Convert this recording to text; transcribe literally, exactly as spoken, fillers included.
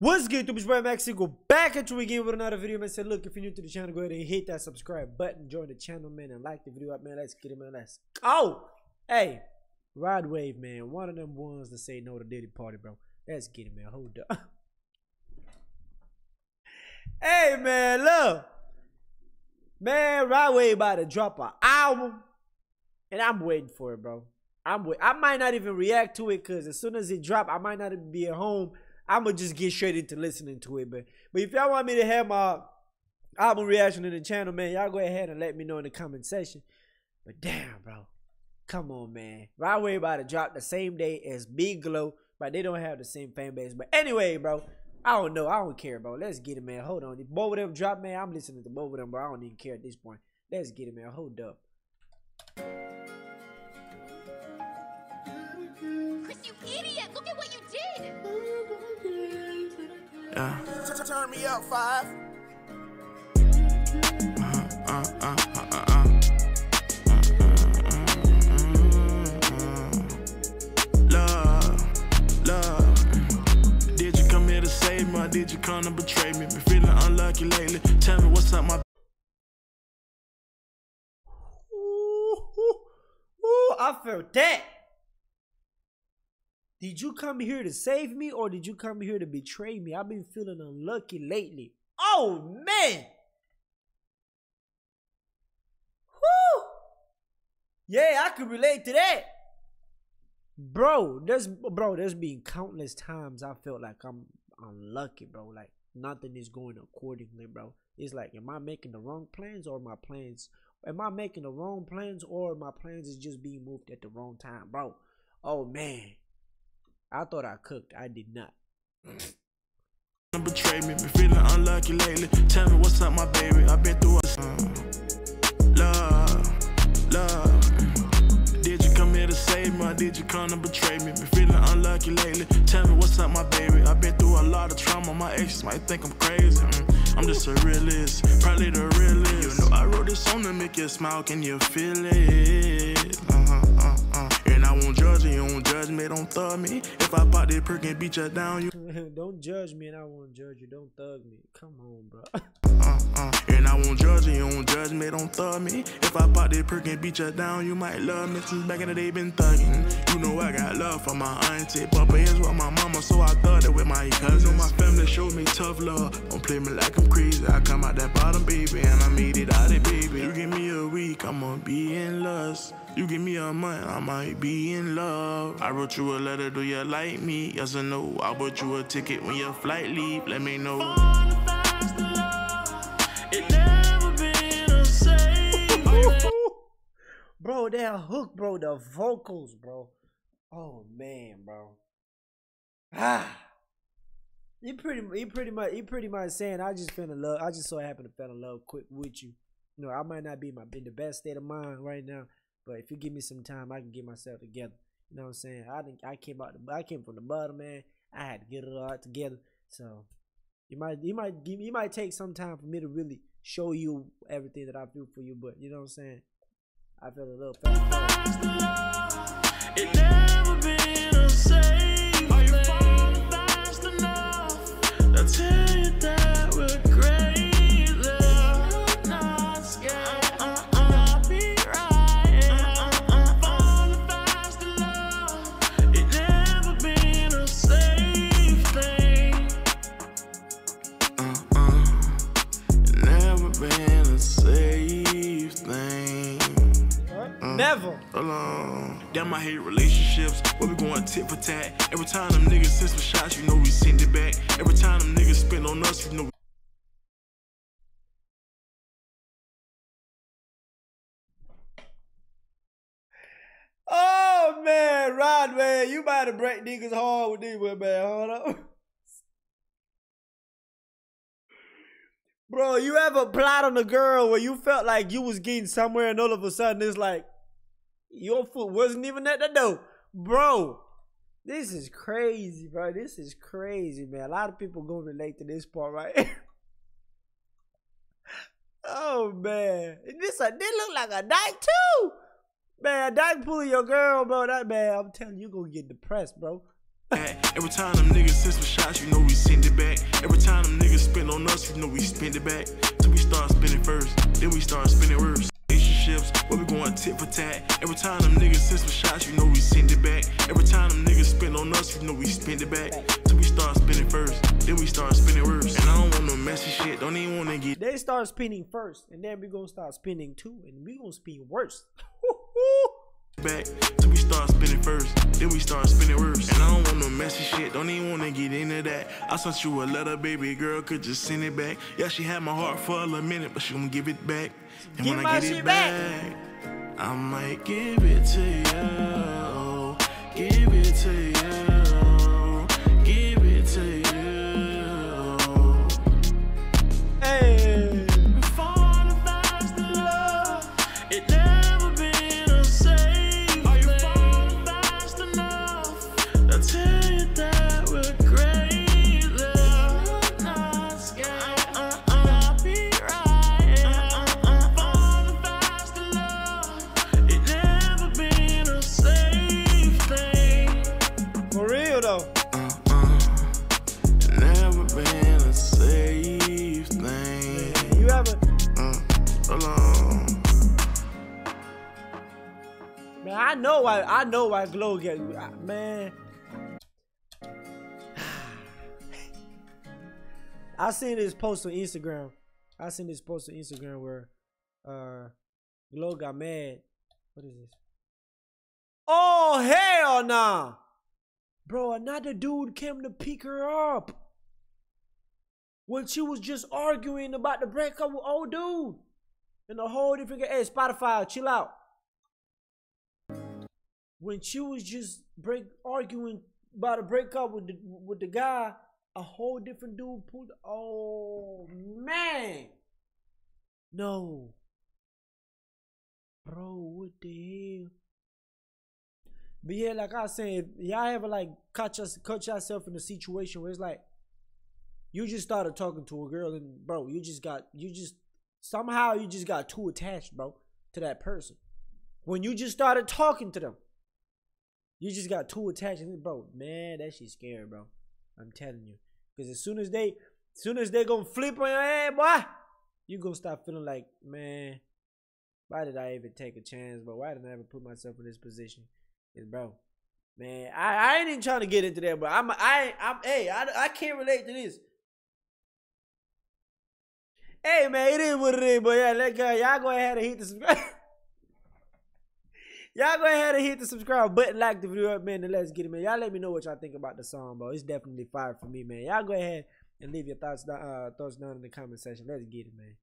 What's good, YouTube? It's your boy Max Sigo, back at you again with another video, man. Said, look, if you're new to the channel, go ahead and hit that subscribe button, join the channel, man, and like the video up, man. Let's get it, man. Let's go. Hey, Rod Wave, man. One of them ones that say no to Diddy party, bro. Let's get it, man. Hold up. Hey, man, look. Man, Rod Wave about to drop an album, and I'm waiting for it, bro. I'm wait. I might not even react to it, because as soon as it drop, I might not even be at home. I'ma just get straight into listening to it, but but if y'all want me to have my album reaction to the channel, man, y'all go ahead and let me know in the comment section. But damn, bro, come on, man. Rod Wave about to drop the same day as Big Glo, but they don't have the same fan base. But anyway, bro, I don't know, I don't care, bro. Let's get it, man. Hold on, if both of them drop, man, I'm listening to both of them, bro. I don't even care at this point. Let's get it, man. Hold up. Chris, you idiot! Look at what you did. Yeah. Turn me up, five. Love, love. Did you come here to save me? Or did you come to betray me? Been feeling unlucky lately. Tell me what's up, my. Ooh, ooh, ooh, I felt that. Did you come here to save me, or did you come here to betray me? I've been feeling unlucky lately. Oh, man. Whew. Yeah, I could relate to that. Bro, there's, bro, there's been countless times I felt like I'm unlucky, bro. Like, nothing is going accordingly, bro. It's like, am I making the wrong plans, or my plans? Am I making the wrong plans, or my plans is just being moved at the wrong time, bro? Oh, man. I thought I cooked. I did not. Betrayed me. Been feeling unlucky lately. Tell me what's up, my baby. I've been through a love, love. Did you come here to save me? Or did you come to betray me? Been feeling unlucky lately. Tell me what's up, my baby. I've been through a lot of trauma. My exes might think I'm crazy. Mm. I'm just a realist, probably the realest. You know I wrote this song to make you smile. Can you feel it? Uh huh. Uh huh. Don't judge me, don't judge me, don't thug me. If I pop that perk and beat you down, you don't judge me, and I won't judge you. Don't thug me. Come on, bro. uh, uh, and I won't judge you, don't judge me, don't thug me. If I pop that perk and beat you down, you might love me. Since back in the day, been thugging. You know I got love for my auntie, papa is with my mama, so I thugged it with my cousins. You know my family showed me tough love. Don't play me like I'm crazy. I come out that bottom, baby, and I made it out of baby. You give me a week, I'ma be in lust. You give me a month, I might be in love. I wrote you a letter, do you like me? Yes or no? I bought you a ticket when your flight leave. Let me know. Bro, that hook, bro, the vocals, bro. Oh man, bro. Ah, you pretty, you pretty much, you pretty much saying I just fell in love. I just so happened to fell in love quick with you. You know, I might not be in my in the best state of mind right now. But if you give me some time, I can get myself together. You know what I'm saying? I think I came out. The, I came from the bottom, man. I had to get it all together. So you might, you might, give, you might take some time for me to really show you everything that I do for you. But you know what I'm saying? I feel a little. It never been the same. Are you falling fast enough? I'll tell you that we're great. Never. Alone. Damn, I hate relationships. Where we going tit for tat? Every time them niggas send some shots, you know we send it back. Every time them niggas spend on us, you know we. Oh, man, Rod, man. You about to break niggas hard with these women, man. Hold up. Bro, you ever plot on a girl where you felt like you was getting somewhere and all of a sudden it's like, your foot wasn't even at the door. Bro, this is crazy, bro. This is crazy, man. A lot of people gonna relate to this part, right? Oh, man. This, a, this look like a dyke, too. Man, a dyke pulling your girl, bro. That, man, I'm telling you, you're gonna get depressed, bro. Every time them niggas send some shots, you know we send it back. First, you know we spin it back, till we start spinning first, then we start spinning worse. Relationships, where we going tit for tat. Every time them niggas send some shots, you know we send it back. Every time them niggas spin on us, you know we spin it back, till we start spinning first, then we start spinning worse. And I don't want no messy shit, don't even want to get. They start spinning first, and then we gonna start spinning too, and we gonna spin worse. Back till we start spinning first, then we start spinning worse. And I don't want no messy shit, don't even want to get into that. I sent you a letter, baby girl, could just send it back. Yeah, she had my heart for a little minute, but she gonna give it back. And give when I get it back, back, I might give it to you, give it to you, give it to you. Hey, before the vibes, the love, it never. I know why I know why Glo get man. I seen this post on Instagram. I seen this post on Instagram where uh Glo got mad. What is this? Oh hell nah. Bro, another dude came to pick her up when she was just arguing about the breakup with old dude. And a whole different hey Spotify, chill out. When she was just break arguing about a breakup with the, with the guy, a whole different dude pulled. Oh man, no, bro, what the hell? But yeah, like I said, y'all ever like catch us, catch yourself in a situation where it's like you just started talking to a girl and bro, you just got, you just somehow you just got too attached, bro, to that person when you just started talking to them. You just got too attached, bro. Man, that shit scary, bro. I'm telling you, because as soon as they, as soon as they gonna flip on your head, boy, you gonna start feeling like, man, why did I even take a chance? But why did I ever put myself in this position? And bro, man, I, I ain't even trying to get into that, but I'm, I, I'm, hey, I, I can't relate to this. Hey, man, it is what it is, but yeah, that girl, y'all go ahead and hit the subscribe. Y'all go ahead and hit the subscribe button, like the video up, man, and let's get it, man. Y'all let me know what y'all think about the song, bro. It's definitely fire for me, man. Y'all go ahead and leave your thoughts, uh, thoughts down in the comment section. Let's get it, man.